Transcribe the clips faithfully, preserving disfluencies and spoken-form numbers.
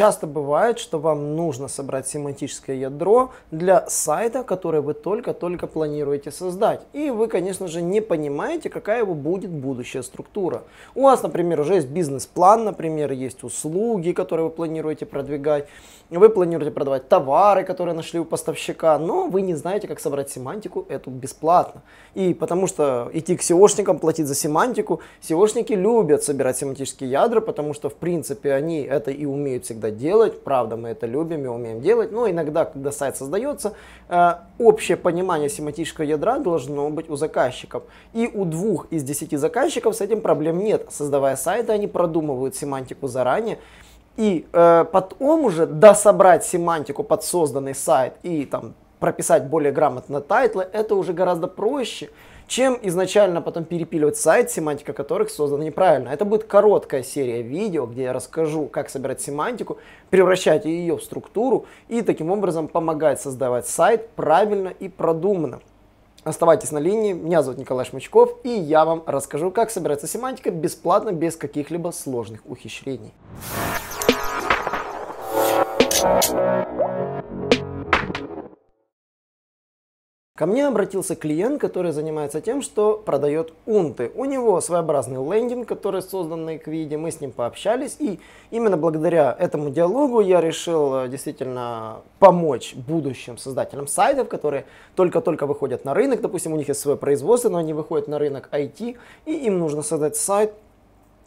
Часто бывает, что вам нужно собрать семантическое ядро для сайта, который вы только-только планируете создать. И вы, конечно же, не понимаете, какая его будет будущая структура. У вас, например, уже есть бизнес-план, например, есть услуги, которые вы планируете продвигать. Вы планируете продавать товары, которые нашли у поставщика, но вы не знаете, как собрать семантику эту бесплатно. И потому что идти к сеошникам, платить за семантику, сеошники любят собирать семантические ядра, потому что, в принципе, они это и умеют всегда делать. Правда, мы это любим и умеем делать, но иногда, когда сайт создается, общее понимание семантического ядра должно быть у заказчиков. И у двух из десяти заказчиков с этим проблем нет. Создавая сайты, они продумывают семантику заранее, и э, потом уже дособрать семантику под созданный сайт и там прописать более грамотно тайтлы, это уже гораздо проще, чем изначально потом перепиливать сайт, семантика которых создана неправильно. Это будет короткая серия видео, где я расскажу, как собирать семантику, превращать ее в структуру и таким образом помогать создавать сайт правильно и продуманно. Оставайтесь на линии, меня зовут Николай Шмычков, и я вам расскажу, как собирается семантика бесплатно, без каких-либо сложных ухищрений. Ко мне обратился клиент, который занимается тем, что продает унты. У него своеобразный лендинг, который создан на Эквиде, мы с ним пообщались, и именно благодаря этому диалогу я решил действительно помочь будущим создателям сайтов, которые только-только выходят на рынок. Допустим, у них есть свое производство, но они выходят на рынок ай ти, и им нужно создать сайт.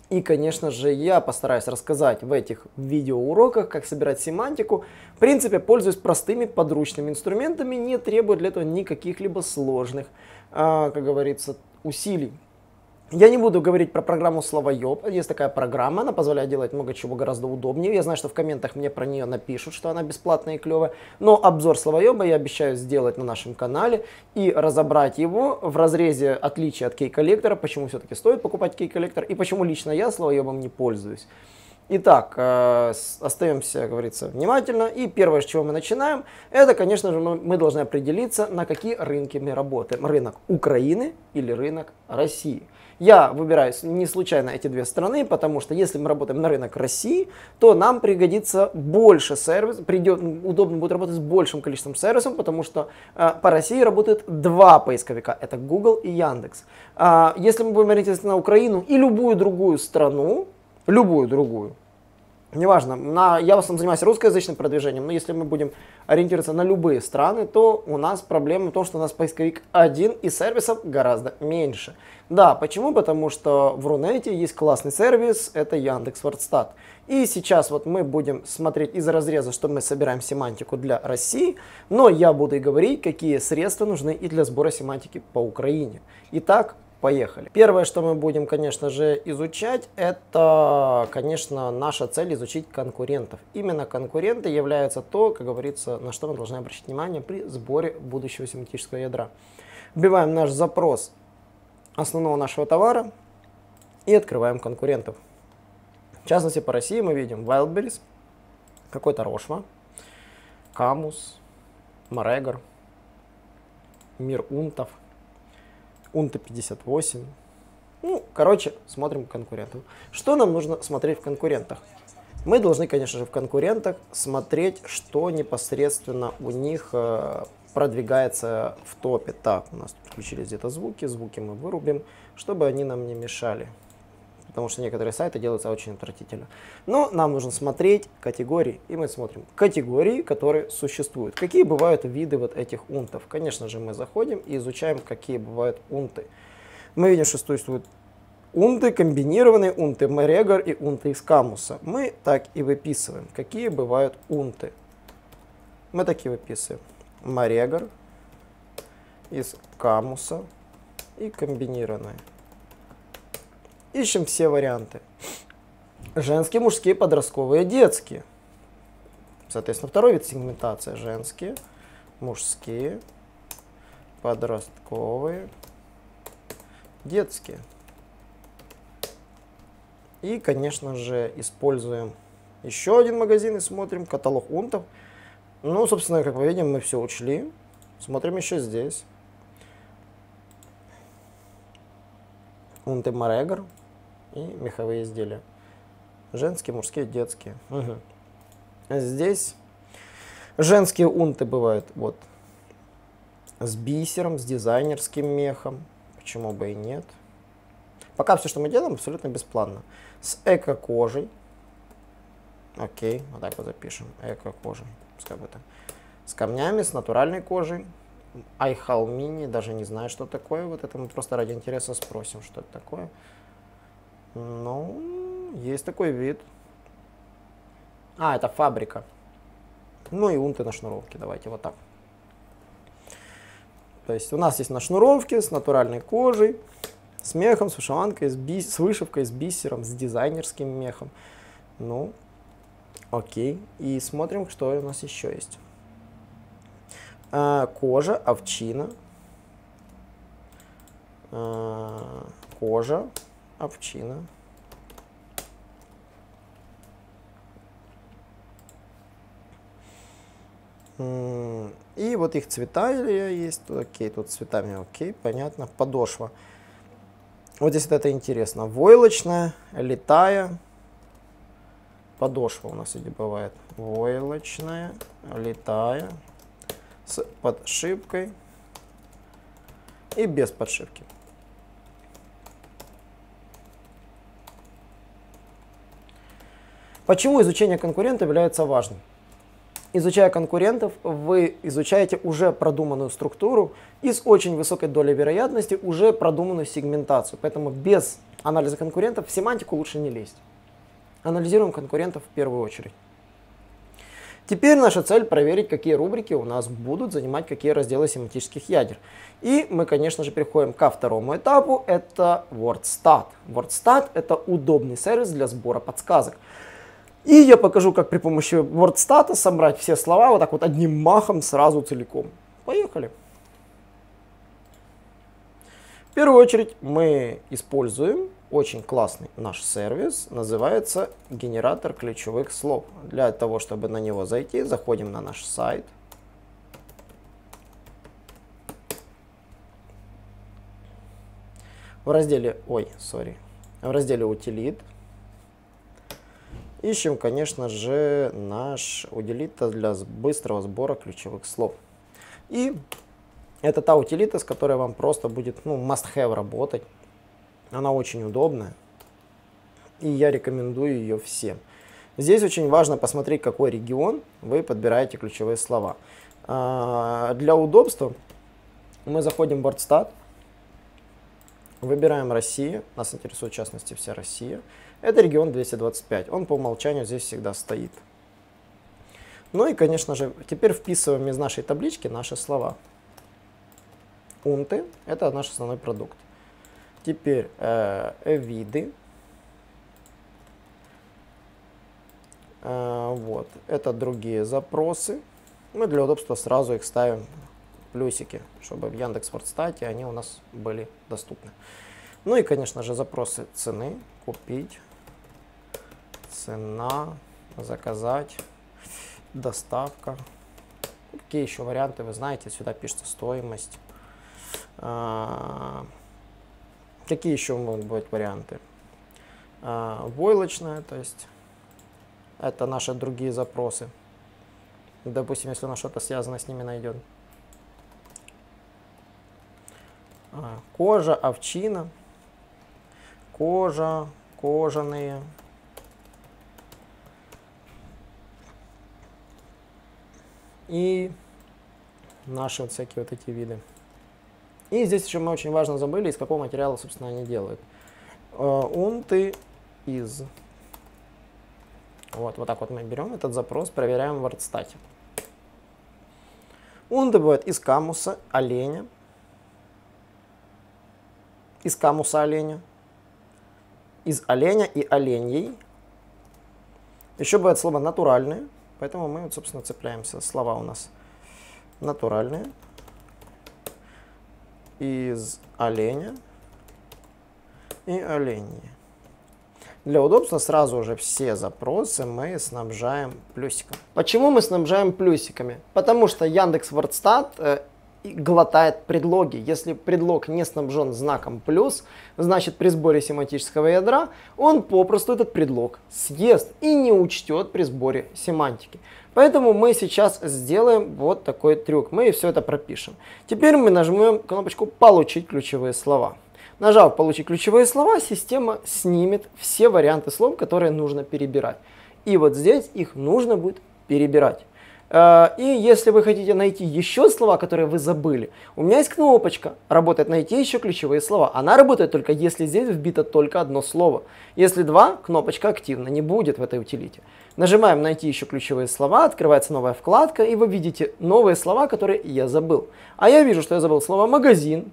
И, конечно же, я постараюсь рассказать в этих видеоуроках, как собирать семантику. В принципе, пользуюсь простыми подручными инструментами, не требуя для этого никаких-либо сложных, э, как говорится, усилий. Я не буду говорить про программу Словоеб. Есть такая программа, она позволяет делать много чего гораздо удобнее. Я знаю, что в комментах мне про нее напишут, что она бесплатная и клевая. Но обзор Словоеба я обещаю сделать на нашем канале и разобрать его в разрезе отличия от кей-коллектора, почему все-таки стоит покупать кей-коллектор и почему лично я Словоебом не пользуюсь. Итак, э, остаемся, как говорится, внимательно. И первое, с чего мы начинаем, это, конечно же, мы должны определиться, на какие рынки мы работаем. Рынок Украины или рынок России. Я выбираю не случайно эти две страны, потому что если мы работаем на рынок России, то нам пригодится больше сервисов, придет, удобно будет работать с большим количеством сервисов, потому что э, по России работают два поисковика, это Google и Яндекс. Э, если мы будем ориентироваться на Украину и любую другую страну, любую другую, неважно, на, я в основном занимаюсь русскоязычным продвижением, но если мы будем ориентироваться на любые страны, то у нас проблема в том, что у нас поисковик один и сервисов гораздо меньше. Да, почему? Потому что в Рунете есть классный сервис, это Яндекс.Вордстат. И сейчас вот мы будем смотреть из разреза, что мы собираем семантику для России, но я буду и говорить, какие средства нужны и для сбора семантики по Украине. Итак, поехали. Первое, что мы будем, конечно же, изучать, это, конечно, наша цель изучить конкурентов. Именно конкуренты являются то, как говорится, на что мы должны обращать внимание при сборе будущего семантического ядра. Вбиваем наш запрос основного нашего товара и открываем конкурентов. В частности, по России мы видим Wildberries, какой-то Рошва, Камус, Марегор, Мир Унтов, Унта пятьдесят восемь. Ну, короче, смотрим конкурентов. Что нам нужно смотреть в конкурентах? Мы должны, конечно же, в конкурентах смотреть, что непосредственно у них э, продвигается в топе. Так, у нас включились где-то звуки. Звуки мы вырубим, чтобы они нам не мешали. Потому что некоторые сайты делаются очень отвратительно. Но нам нужно смотреть категории. И мы смотрим категории, которые существуют. Какие бывают виды вот этих унтов? Конечно же, мы заходим и изучаем, какие бывают унты. Мы видим, что существуют унты комбинированные, унты Марегор и унты из Камуса. Мы так и выписываем, какие бывают унты. Мы такие выписываем. Марегор из Камуса и комбинированные. Ищем все варианты. Женские, мужские, подростковые, детские. Соответственно, второй вид сегментации. Женские, мужские, подростковые, детские. И, конечно же, используем еще один магазин и смотрим каталог унтов. Ну, собственно, как мы видим, мы все учли. Смотрим еще здесь. Унты Марегор и меховые изделия. Женские, мужские, детские. Угу. здесь. Женские унты бывают вот с бисером, с дизайнерским мехом. Почему бы и нет? Пока все, что мы делаем, абсолютно бесплатно. С эко-кожей. Окей, вот так вот запишем. Эко-кожей. Пускай будет. С камнями, с натуральной кожей. Айхал мини, даже не знаю, что такое. Вот это мы просто ради интереса спросим, что это такое. Ну, есть такой вид. А, это фабрика. Ну и унты на шнуровке. Давайте вот так. То есть у нас есть на шнуровке с натуральной кожей, с мехом, с вышиванкой, с, бис... с вышивкой, с бисером, с дизайнерским мехом. Ну, окей. И смотрим, что у нас еще есть. А, кожа, овчина. А, кожа, овчина. И вот их цвета есть. Окей, тут цветами окей, понятно. Подошва. Вот здесь вот это интересно. Войлочная, летая. Подошва у нас здесь бывает. Войлочная, летая. С подшипкой. И без подшипки. Почему изучение конкурента является важным? Изучая конкурентов, вы изучаете уже продуманную структуру и с очень высокой долей вероятности уже продуманную сегментацию. Поэтому без анализа конкурентов в семантику лучше не лезть. Анализируем конкурентов в первую очередь. Теперь наша цель проверить, какие рубрики у нас будут занимать какие разделы семантических ядер. И мы, конечно же, переходим ко второму этапу. Это Вордстат. Вордстат – это удобный сервис для сбора подсказок. И я покажу, как при помощи Вордстата собрать все слова вот так вот одним махом сразу целиком. Поехали. В первую очередь мы используем очень классный наш сервис. Называется генератор ключевых слов. Для того, чтобы на него зайти, заходим на наш сайт. В разделе, ой, сори, в разделе утилит. Ищем, конечно же, наш утилита для быстрого сбора ключевых слов. И это та утилита, с которой вам просто будет, ну, must-have работать. Она очень удобная. И я рекомендую ее всем. Здесь очень важно посмотреть, какой регион вы подбираете ключевые слова. А, для удобства мы заходим в Вордстат. Выбираем Россия, нас интересует в частности вся Россия. Это регион двести двадцать пять, он по умолчанию здесь всегда стоит. Ну и, конечно же, теперь вписываем из нашей таблички наши слова. Унты – это наш основной продукт. Теперь э, виды. Э, вот, это другие запросы. Мы для удобства сразу их ставим. Плюсики, чтобы в Яндекс.Вордстате они у нас были доступны. Ну и, конечно же, запросы цены, купить, цена, заказать, доставка. Какие еще варианты вы знаете? Сюда пишется стоимость. А, какие еще могут быть варианты? А, войлочная, то есть это наши другие запросы. Допустим, если у нас что-то связано с ними найдет. Кожа, овчина, кожа, кожаные. И наши вот всякие вот эти виды. И здесь еще мы очень важно забыли, из какого материала, собственно, они делают. Унты из. Вот, вот так вот мы берем этот запрос, проверяем в Вордстате. Унты бывают из камуса, оленя. Из камуса оленя, из оленя и оленей. Еще бывает слово натуральные, поэтому мы, собственно, цепляемся. Слова у нас натуральные, из оленя и оленей. Для удобства сразу же все запросы мы снабжаем плюсиком. Почему мы снабжаем плюсиками? Потому что Яндекс.Вордстат глотает предлоги. Если предлог не снабжен знаком плюс, значит при сборе семантического ядра он попросту этот предлог съест и не учтет при сборе семантики. Поэтому мы сейчас сделаем вот такой трюк. Мы все это пропишем. Теперь мы нажмем кнопочку «Получить ключевые слова». Нажав «Получить ключевые слова», система снимет все варианты слов, которые нужно перебирать. И вот здесь их нужно будет перебирать. И если вы хотите найти еще слова, которые вы забыли, у меня есть кнопочка «Работает найти еще ключевые слова». Она работает только если здесь вбито только одно слово. Если два, кнопочка активна не будет в этой утилите. Нажимаем «Найти еще ключевые слова», открывается новая вкладка, и вы видите новые слова, которые я забыл. А я вижу, что я забыл слово «магазин».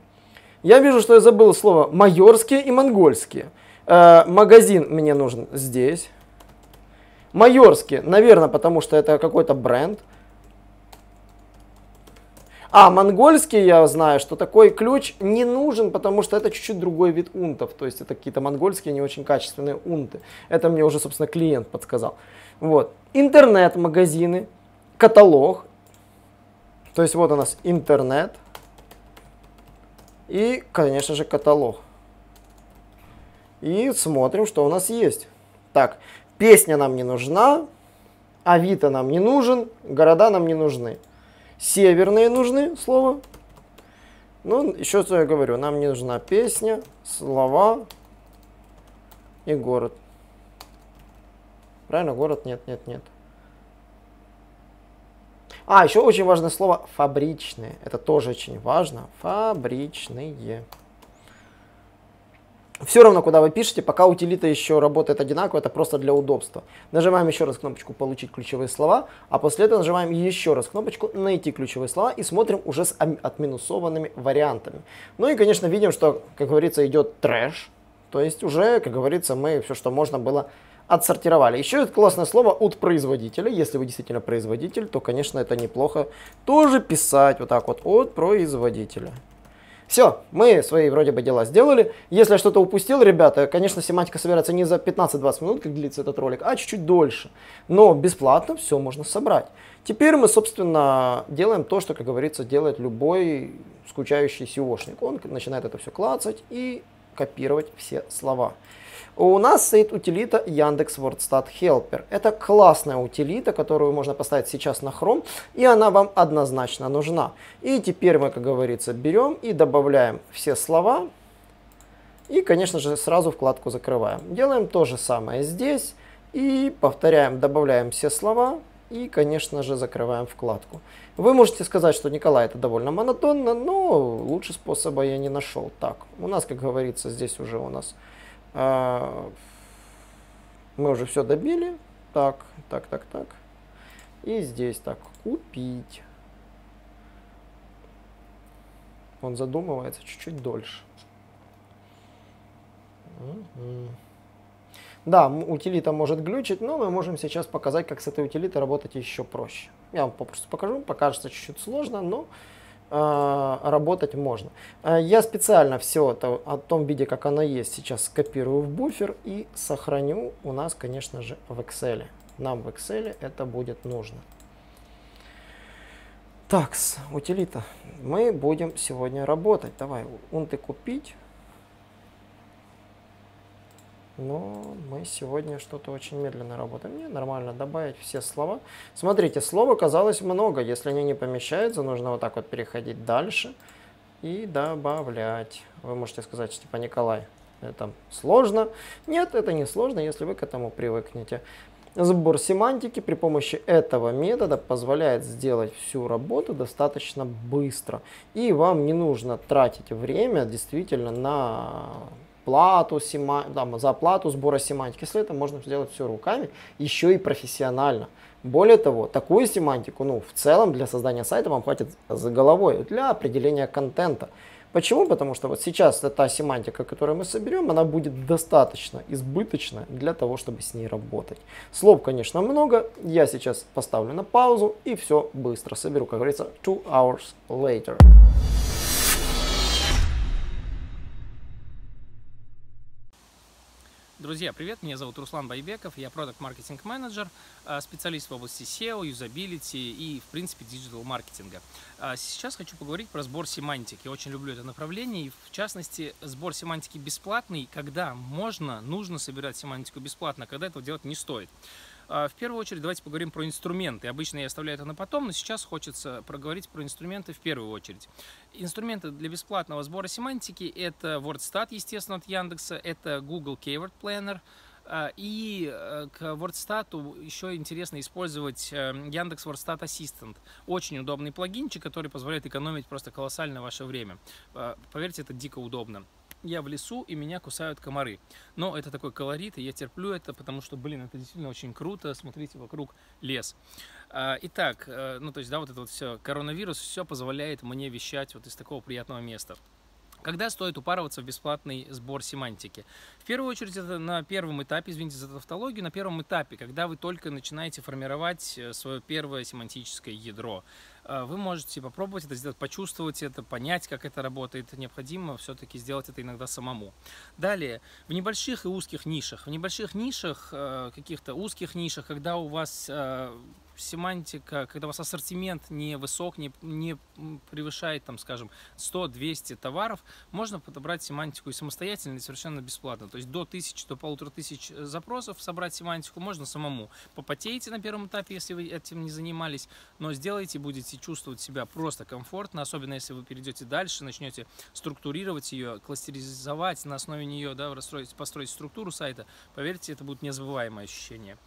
Я вижу, что я забыл слово «майорские» и «монгольские». Э, «Магазин» мне нужен здесь. Майорские, наверное, потому что это какой-то бренд. А монгольские, я знаю, что такой ключ не нужен, потому что это чуть-чуть другой вид унтов. То есть это какие-то монгольские не очень качественные унты. Это мне уже, собственно, клиент подсказал. Вот. Интернет-магазины, каталог. То есть вот у нас интернет и, конечно же, каталог. И смотрим, что у нас есть. Так. Песня нам не нужна, Авито нам не нужен, города нам не нужны. Северные нужны слова. Ну, еще что я говорю, нам не нужна песня, слова и город. Правильно, город? Нет, нет, нет. А, еще очень важное слово «фабричные». Это тоже очень важно. Фабричные. Все равно, куда вы пишете, пока утилита еще работает одинаково, это просто для удобства. Нажимаем еще раз кнопочку «Получить ключевые слова», а после этого нажимаем еще раз кнопочку «Найти ключевые слова» и смотрим уже с отминусованными вариантами. Ну и, конечно, видим, что, как говорится, идет трэш. То есть уже, как говорится, мы все, что можно было, отсортировали. Еще это классное слово от производителя. Если вы действительно производитель, то, конечно, это неплохо тоже писать вот так вот от производителя. Все, мы свои вроде бы дела сделали. Если я что-то упустил, ребята, конечно, семантика собирается не за пятнадцать-двадцать минут, как длится этот ролик, а чуть-чуть дольше. Но бесплатно все можно собрать. Теперь мы, собственно, делаем то, что, как говорится, делает любой скучающий сео-шник. Он начинает это все клацать и копировать все слова. У нас стоит утилита Яндекс.Вордстат Helper. Это классная утилита, которую можно поставить сейчас на Chrome, и она вам однозначно нужна. И теперь мы, как говорится, берем и добавляем все слова, и, конечно же, сразу вкладку закрываем. Делаем то же самое здесь, и повторяем, добавляем все слова, и, конечно же, закрываем вкладку. Вы можете сказать, что, Николай, это довольно монотонно, но лучше способа я не нашел. Так, у нас, как говорится, здесь уже у нас... Мы уже все добили. Так, так, так, так. И здесь так. Купить. Он задумывается чуть-чуть дольше. Угу. Да, утилита может глючить, но мы можем сейчас показать, как с этой утилитой работать еще проще. Я вам попросту покажу. Покажется чуть-чуть сложно, но... работать можно. Я специально все это о том виде, как оно есть, сейчас скопирую в буфер и сохраню у нас, конечно же, в Excel. Нам в Excel это будет нужно. Так, утилита. Мы будем сегодня работать. Давай, унты купить. Но мы сегодня что-то очень медленно работаем. Мне нормально добавить все слова. Смотрите, слов оказалось много. Если они не помещаются, нужно вот так вот переходить дальше и добавлять. Вы можете сказать, что типа, Николай, это сложно. Нет, это не сложно, если вы к этому привыкнете. Сбор семантики при помощи этого метода позволяет сделать всю работу достаточно быстро. И вам не нужно тратить время действительно на... Плату, сема... да, за плату сбора семантики. Если это можно сделать все руками, еще и профессионально. Более того, такую семантику, ну, в целом для создания сайта вам хватит за головой, для определения контента. Почему? Потому что вот сейчас та семантика, которую мы соберем, она будет достаточно избыточна для того, чтобы с ней работать. Слов, конечно, много. Я сейчас поставлю на паузу и все быстро соберу. Как говорится, two hours later. Друзья, привет! Меня зовут Руслан Байбеков, я продакт-маркетинг-менеджер, специалист в области сео, юзабилити и, в принципе, диджитал-маркетинга. Сейчас хочу поговорить про сбор семантики. Я очень люблю это направление, и, в частности, сбор семантики бесплатный, когда можно, нужно собирать семантику бесплатно, когда этого делать не стоит. В первую очередь давайте поговорим про инструменты. Обычно я оставляю это на потом, но сейчас хочется проговорить про инструменты в первую очередь. Инструменты для бесплатного сбора семантики – это Вордстат, естественно, от Яндекса, это Google Keyword Planner, и к Вордстату еще интересно использовать Яндекс.Вордстат Ассистент. Очень удобный плагинчик, который позволяет экономить просто колоссально ваше время. Поверьте, это дико удобно. Я в лесу, и меня кусают комары. Но это такой колорит, и я терплю это, потому что, блин, это действительно очень круто. Смотрите, вокруг лес. Итак, ну то есть, да, вот это вот все, коронавирус, все позволяет мне вещать вот из такого приятного места. Когда стоит упарываться в бесплатный сбор семантики? В первую очередь, это на первом этапе, извините за тавтологию, на первом этапе, когда вы только начинаете формировать свое первое семантическое ядро. Вы можете попробовать это сделать, почувствовать это, понять, как это работает. Необходимо все-таки сделать это иногда самому. Далее, в небольших и узких нишах. В небольших нишах, каких-то узких нишах, когда у вас семантика, когда у вас ассортимент не высок, не, не превышает, там, скажем, сто-двести товаров, можно подобрать семантику и самостоятельно, и совершенно бесплатно. То есть до тысячи, до полутора тысяч запросов собрать семантику можно самому. Попотеете на первом этапе, если вы этим не занимались, но сделаете, будете чувствовать себя просто комфортно, особенно если вы перейдете дальше, начнете структурировать ее, кластеризовать на основе нее, да, построить, построить структуру сайта. Поверьте, это будет незабываемое ощущение.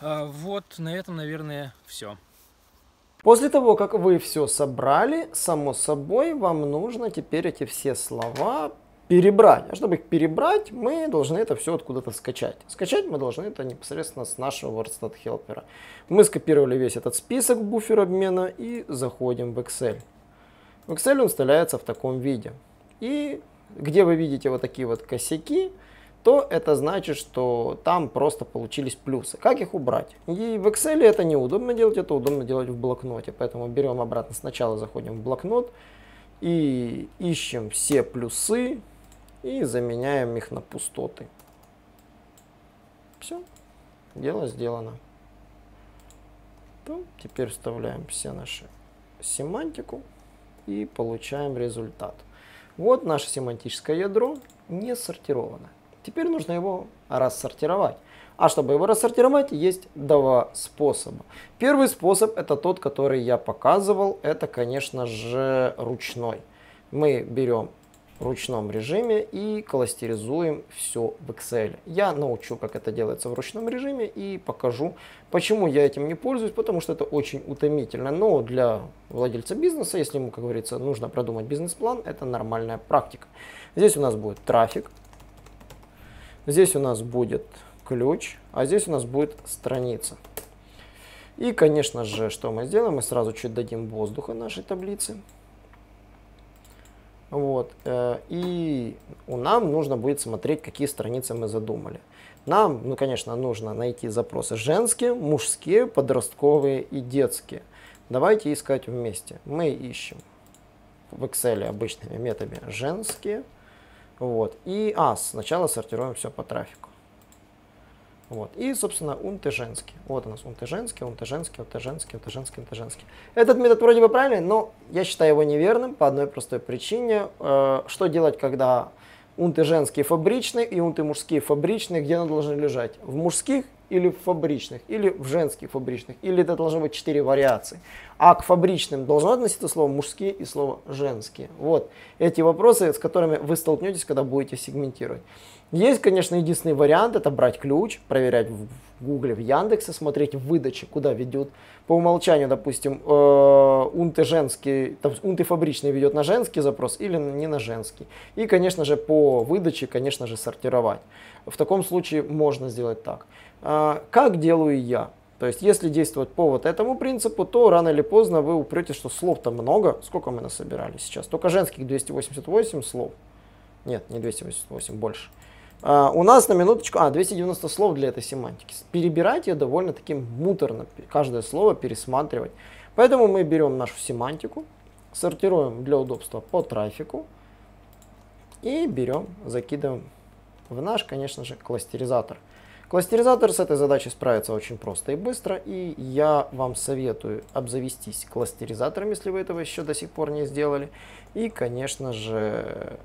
Вот, на этом, наверное, все. После того, как вы все собрали, само собой, вам нужно теперь эти все слова перебрать. А чтобы их перебрать, мы должны это все откуда-то скачать. Скачать мы должны это непосредственно с нашего Вордстат Helper. Мы скопировали весь этот список в буфер обмена и заходим в Excel. В Excel он вставляется в таком виде. И где вы видите вот такие вот косяки, то это значит, что там просто получились плюсы. Как их убрать? И в Excel это неудобно делать, это удобно делать в блокноте. Поэтому берем обратно, сначала заходим в блокнот и ищем все плюсы и заменяем их на пустоты. Все, дело сделано. То теперь вставляем все наши семантику и получаем результат. Вот наше семантическое ядро не сортировано. Теперь нужно его рассортировать. А чтобы его рассортировать, есть два способа. Первый способ – это тот, который я показывал. Это, конечно же, ручной. Мы берем в ручном режиме и кластеризуем все в Excel. Я научу, как это делается в ручном режиме, и покажу, почему я этим не пользуюсь, потому что это очень утомительно. Но для владельца бизнеса, если ему, как говорится, нужно продумать бизнес-план, это нормальная практика. Здесь у нас будет трафик. Здесь у нас будет ключ, а здесь у нас будет страница. И, конечно же, что мы сделаем? Мы сразу чуть дадим воздуха нашей таблице. Вот. И нам нужно будет смотреть, какие страницы мы задумали. Нам, ну, конечно, нужно найти запросы женские, мужские, подростковые и детские. Давайте искать вместе. Мы ищем в Excel обычными методами женские. Вот. И а, сначала сортируем все по трафику. Вот. И, собственно, унты-женские. Вот у нас унты-женские, унты-женские, унты-женские, унты-женские, унты-женские. Этот метод вроде бы правильный, но я считаю его неверным по одной простой причине. Э, что делать, когда унты-женские фабричные и унты-мужские фабричные, где они должны лежать? В мужских или в фабричных, или в женских фабричных, или это должно быть четыре вариации. А к фабричным должно относиться слово «мужские» и слово «женские». Вот эти вопросы, с которыми вы столкнетесь, когда будете сегментировать. Есть, конечно, единственный вариант – это брать ключ, проверять в Гугле, в Яндексе, смотреть в выдаче, куда ведет. По умолчанию, допустим, унты женские, унты фабричные ведет на женский запрос или не на женский. И, конечно же, по выдаче, конечно же, сортировать. В таком случае можно сделать так. Как делаю я? То есть, если действовать по вот этому принципу, то рано или поздно вы упретесь, что слов-то много. Сколько мы насобирали сейчас? Только женских двести восемьдесят восемь слов. Нет, не двести восемьдесят восемь, больше. Uh, у нас на минуточку, а, двести девяносто слов для этой семантики. Перебирать ее довольно-таки муторно, каждое слово пересматривать. Поэтому мы берем нашу семантику, сортируем для удобства по трафику и берем, закидываем в наш, конечно же, кластеризатор. Кластеризатор с этой задачей справится очень просто и быстро, и я вам советую обзавестись кластеризатором, если вы этого еще до сих пор не сделали, и, конечно же,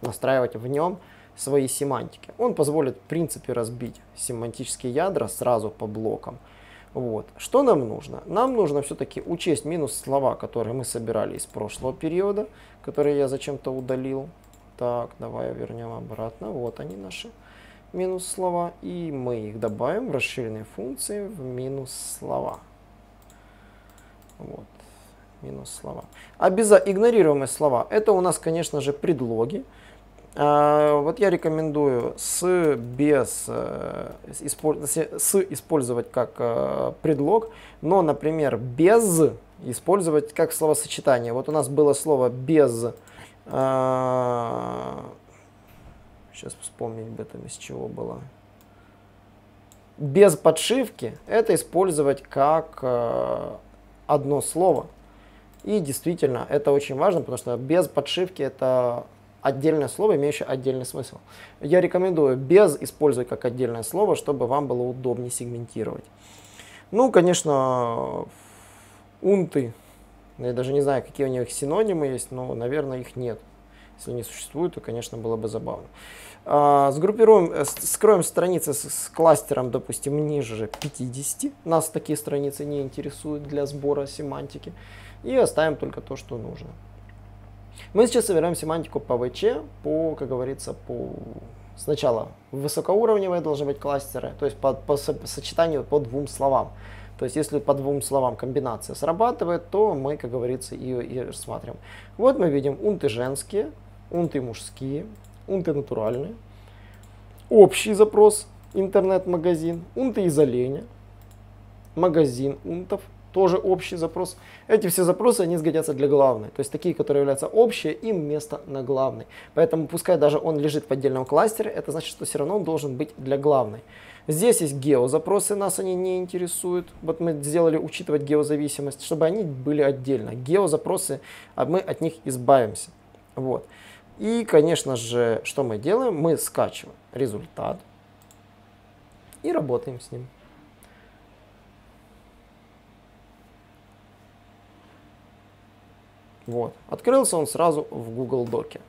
настраивать в нем свои семантики. Он позволит, в принципе, разбить семантические ядра сразу по блокам. Вот. Что нам нужно? Нам нужно все-таки учесть минус слова, которые мы собирали из прошлого периода, которые я зачем-то удалил. Так, давай вернем обратно. Вот они, наши минус слова. И мы их добавим в расширенные функции в минус слова. Вот. Минус слова. Обязательно игнорируемые слова. Это у нас, конечно же, предлоги. Вот я рекомендую с, без, с использовать как предлог, но, например, без использовать как словосочетание. Вот у нас было слово без, сейчас вспомнить об этом, из чего было. Без подшивки это использовать как одно слово. И действительно, это очень важно, потому что без подшивки это... отдельное слово, имеющее отдельный смысл. Я рекомендую без использовать как отдельное слово, чтобы вам было удобнее сегментировать. Ну, конечно, унты. Я даже не знаю, какие у них синонимы есть, но, наверное, их нет. Если не существует, то, конечно, было бы забавно. А, сгруппируем, скроем страницы с, с кластером, допустим, ниже пятидесяти. Нас такие страницы не интересуют для сбора семантики. И оставим только то, что нужно. Мы сейчас собираем семантику по вэ че, по, как говорится, по сначала высокоуровневые должны быть кластеры, то есть по, по сочетанию по двум словам. То есть если по двум словам комбинация срабатывает, то мы, как говорится, ее и рассматриваем. Вот мы видим унты женские, унты мужские, унты натуральные, общий запрос, интернет-магазин, унты из оленя, магазин унтов. Тоже общий запрос. Эти все запросы, они сгодятся для главной. То есть такие, которые являются общие, им место на главной. Поэтому пускай даже он лежит в отдельном кластере, это значит, что все равно он должен быть для главной. Здесь есть геозапросы, нас они не интересуют. Вот мы сделали учитывать геозависимость, чтобы они были отдельно. Геозапросы, а мы от них избавимся. Вот. И, конечно же, что мы делаем? Мы скачиваем результат и работаем с ним. Вот. Открылся он сразу в Google Доке.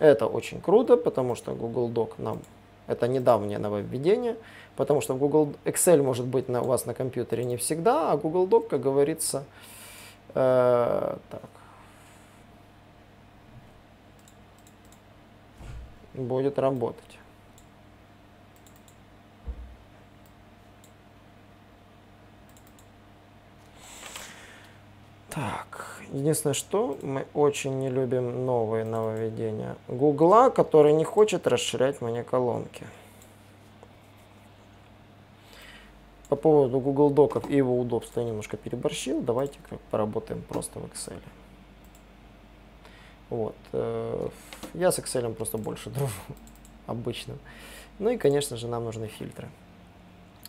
Это очень круто, потому что Google Doc нам... Это недавнее нововведение, потому что в Google... Excel может быть на, у вас на компьютере не всегда, а Google Doc, как говорится... Э, так. Будет работать. Так... Единственное, что мы очень не любим новые нововведения Гугла, который не хочет расширять мне колонки. По поводу Google Доков и его удобства я немножко переборщил. Давайте поработаем просто в Excel. Вот. Я с Excel просто больше дружу обычным. Ну и, конечно же, нам нужны фильтры.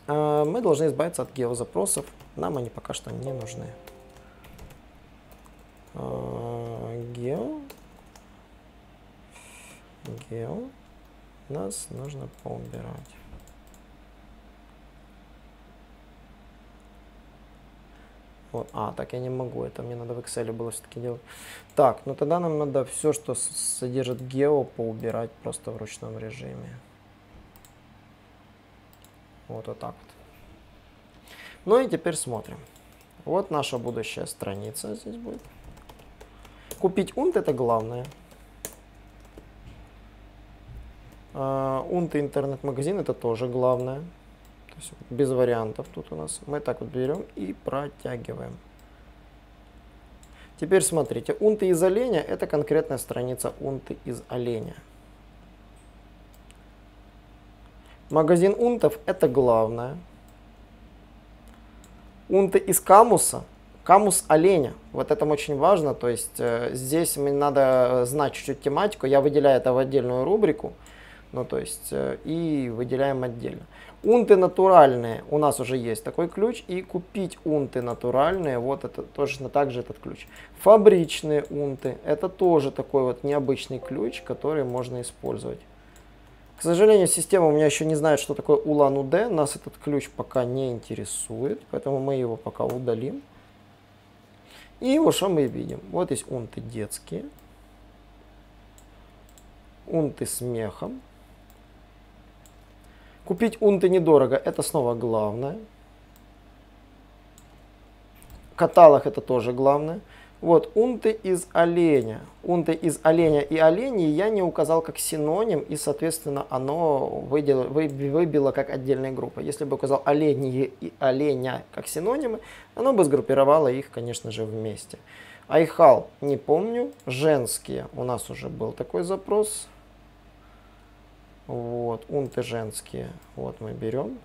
Мы должны избавиться от геозапросов. Нам они пока что не нужны. Гео. Гео. Нас нужно поубирать. Вот. А, так я не могу. Это мне надо в Excel было все-таки делать. Так, ну тогда нам надо все, что содержит гео, поубирать просто в ручном режиме. Вот, вот так вот. Ну и теперь смотрим. Вот наша будущая страница здесь будет. Купить унт это главное. Унт и интернет-магазин это тоже главное. То есть без вариантов тут у нас. Мы так вот берем и протягиваем. Теперь смотрите, унты из оленя это конкретная страница унты из оленя. Магазин унтов это главное. Унты из камуса. Камус оленя. Вот это очень важно. То есть э, здесь мне надо знать чуть-чуть тематику. Я выделяю это в отдельную рубрику. Ну, то есть, э, и выделяем отдельно. Унты натуральные. У нас уже есть такой ключ. И купить унты натуральные. Вот это точно так же этот ключ. Фабричные унты. Это тоже такой вот необычный ключ, который можно использовать. К сожалению, система у меня еще не знает, что такое улан-удэ. Нас этот ключ пока не интересует, поэтому мы его пока удалим. И вот что мы видим. Вот есть унты детские, унты с мехом. Купить унты недорого, это снова главное. Каталог это тоже главное. Вот унты из оленя. Унты из оленя и оленей я не указал как синоним, и, соответственно, оно выдело, вы, выбило как отдельная группа. Если бы указал олени и оленя как синонимы, оно бы сгруппировало их, конечно же, вместе. Айхал, не помню. Женские. У нас уже был такой запрос. Вот, унты женские. Вот мы берем.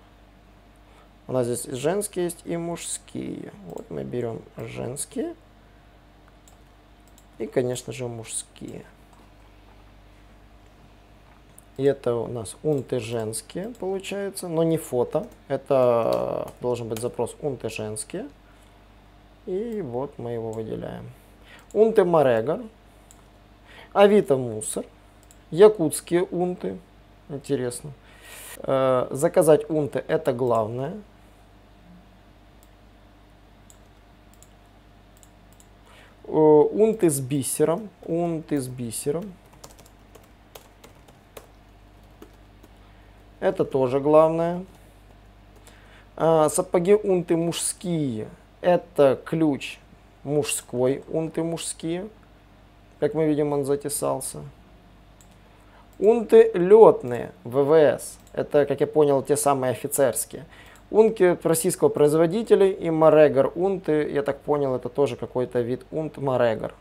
У нас здесь женские есть и мужские. Вот мы берем женские. И, конечно же, мужские. И это у нас унты женские получается, но не фото. Это должен быть запрос унты женские. И вот мы его выделяем. Унты Морего. Авито мусор. Якутские унты. Интересно. Заказать унты это главное. Унты с бисером, унты с бисером. Это тоже главное. Сапоги унты мужские. Это ключ мужской, унты мужские. Как мы видим, он затесался. Унты летные, вэ вэ эс. Это, как я понял, те самые офицерские. Унки российского производителя и морегор унты, я так понял, это тоже какой-то вид унт морегор.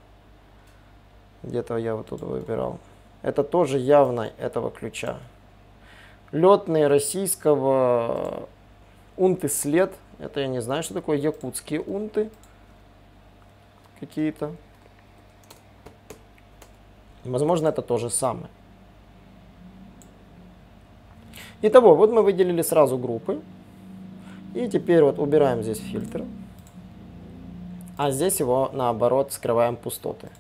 Где-то я вот тут выбирал. Это тоже явно этого ключа. Летные российского унты след. Это я не знаю, что такое якутские унты какие-то. Возможно, это то же самое. Итого, вот мы выделили сразу группы. И теперь вот убираем здесь фильтр, а здесь его наоборот скрываем пустоты.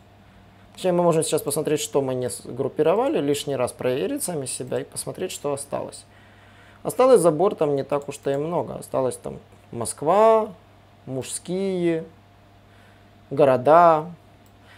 Точнее, мы можем сейчас посмотреть, что мы не сгруппировали, лишний раз проверить сами себя и посмотреть, что осталось. Осталось забор там не так уж то и много. Осталось там Москва, мужские, города.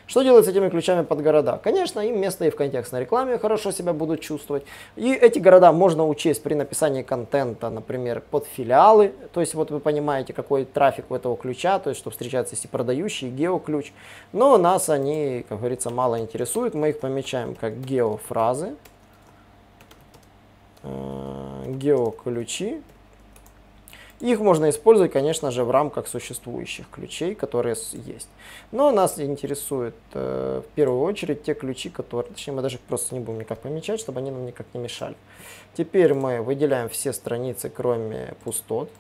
Что делать с этими ключами под города? Конечно, им место и в контекстной рекламе хорошо себя будут чувствовать. И эти города можно учесть при написании контента, например, под филиалы. То есть вот вы понимаете, какой трафик у этого ключа, то есть что встречается и продающий, и геоключ. Но нас они, как говорится, мало интересуют. Мы их помечаем как геофразы, геоключи. Их можно использовать, конечно же, в рамках существующих ключей, которые есть. Но нас интересуют э, в первую очередь те ключи, которые... Точнее, мы даже их просто не будем никак помечать, чтобы они нам никак не мешали. Теперь мы выделяем все страницы, кроме пустот.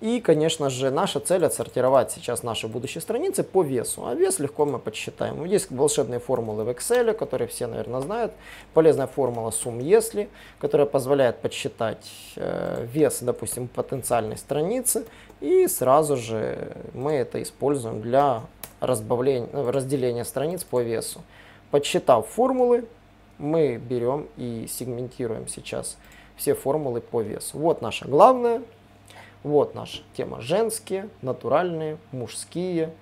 И, конечно же, наша цель отсортировать сейчас наши будущие страницы по весу. А вес легко мы подсчитаем. Есть волшебные формулы в Excel, которые все, наверное, знают. Полезная формула сумм если, которая позволяет подсчитать э, вес, допустим, потенциальной страницы. И сразу же мы это используем для разбавления, разделения страниц по весу. Подсчитав формулы, мы берем и сегментируем сейчас все формулы по весу. Вот наша главная. Вот наша тема женские, натуральные, мужские,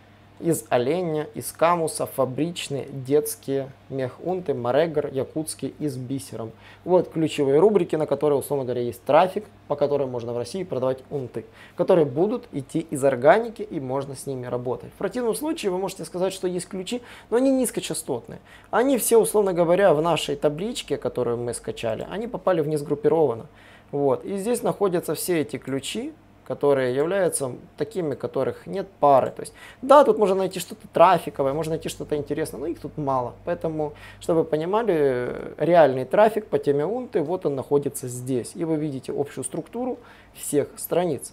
из оленя, из камуса, фабричные, детские, мехунты, морегор, якутские и с бисером. Вот ключевые рубрики, на которые, условно говоря, есть трафик, по которым можно в России продавать унты, которые будут идти из органики и можно с ними работать. В противном случае вы можете сказать, что есть ключи, но они низкочастотные. Они все, условно говоря, в нашей табличке, которую мы скачали, они попали в несгруппированно. Вот. И здесь находятся все эти ключи, которые являются такими, которых нет пары. То есть, да, тут можно найти что-то трафиковое, можно найти что-то интересное, но их тут мало. Поэтому, чтобы вы понимали, реальный трафик по теме унты, вот он находится здесь. И вы видите общую структуру всех страниц.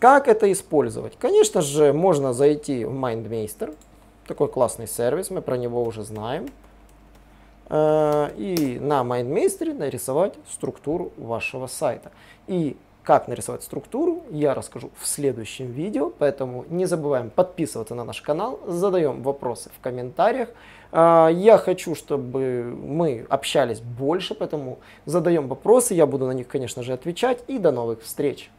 Как это использовать? Конечно же, можно зайти в Mindmeister. Такой классный сервис, мы про него уже знаем. И на Mindmeister нарисовать структуру вашего сайта. И Как нарисовать структуру, я расскажу в следующем видео, поэтому не забываем подписываться на наш канал, задаем вопросы в комментариях. Я хочу, чтобы мы общались больше, поэтому задаем вопросы, я буду на них, конечно же, отвечать, и до новых встреч!